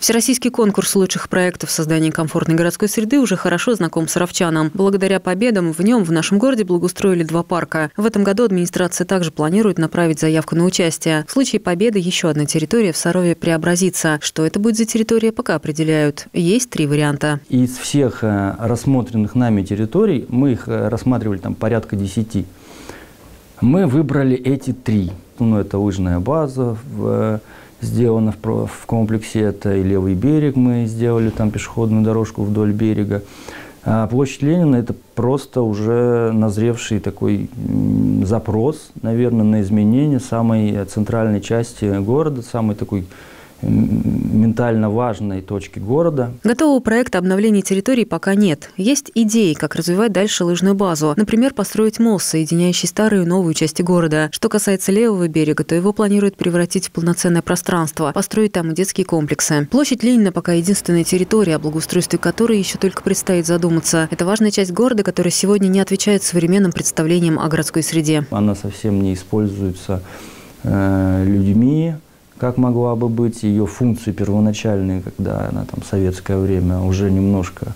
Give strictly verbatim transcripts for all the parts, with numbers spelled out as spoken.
Всероссийский конкурс лучших проектов в создании комфортной городской среды уже хорошо знаком саровчанам. Благодаря победам в нем в нашем городе благоустроили два парка. В этом году администрация также планирует направить заявку на участие. В случае победы еще одна территория в Сарове преобразится. Что это будет за территория, пока определяют. Есть три варианта. Из всех рассмотренных нами территорий, мы их рассматривали там порядка десяти, мы выбрали эти три. Ну, это лыжная база, в... сделано в, в комплексе, это и левый берег, мы сделали там пешеходную дорожку вдоль берега. А площадь Ленина – это просто уже назревший такой запрос, наверное, на изменение самой центральной части города, самой такой ментально важной точки города. Готового проекта обновления территории пока нет. Есть идеи, как развивать дальше лыжную базу. Например, построить мост, соединяющий старые и новые части города. Что касается левого берега, то его планируют превратить в полноценное пространство, построить там и детские комплексы. Площадь Ленина пока единственная территория, о благоустройстве которой еще только предстоит задуматься. Это важная часть города, которая сегодня не отвечает современным представлениям о городской среде. Она совсем не используется э, людьми, как могла бы быть. Ее функции первоначальные, когда она там в советское время, уже немножко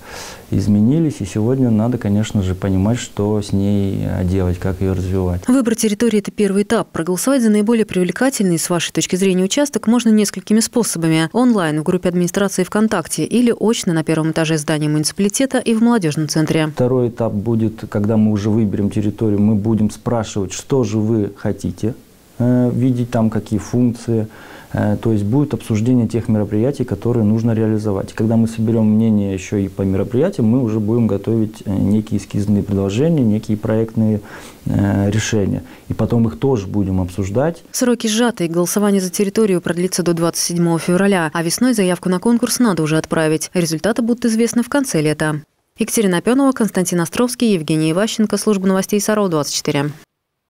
изменились. И сегодня надо, конечно же, понимать, что с ней делать, как ее развивать. Выбор территории – это первый этап. Проголосовать за наиболее привлекательный, с вашей точки зрения, участок можно несколькими способами. Онлайн, в группе администрации ВКонтакте, или очно на первом этаже здания муниципалитета и в молодежном центре. Второй этап будет, когда мы уже выберем территорию, мы будем спрашивать, что же вы хотите видеть там, какие функции. То есть будет обсуждение тех мероприятий, которые нужно реализовать. Когда мы соберем мнение еще и по мероприятиям, мы уже будем готовить некие эскизные предложения, некие проектные решения. И потом их тоже будем обсуждать. Сроки сжаты. Голосование за территорию продлится до двадцать седьмого февраля. А весной заявку на конкурс надо уже отправить. Результаты будут известны в конце лета. Екатерина Пенова, Константин Островский, Евгений Иващенко. Служба новостей Саров двадцать четыре.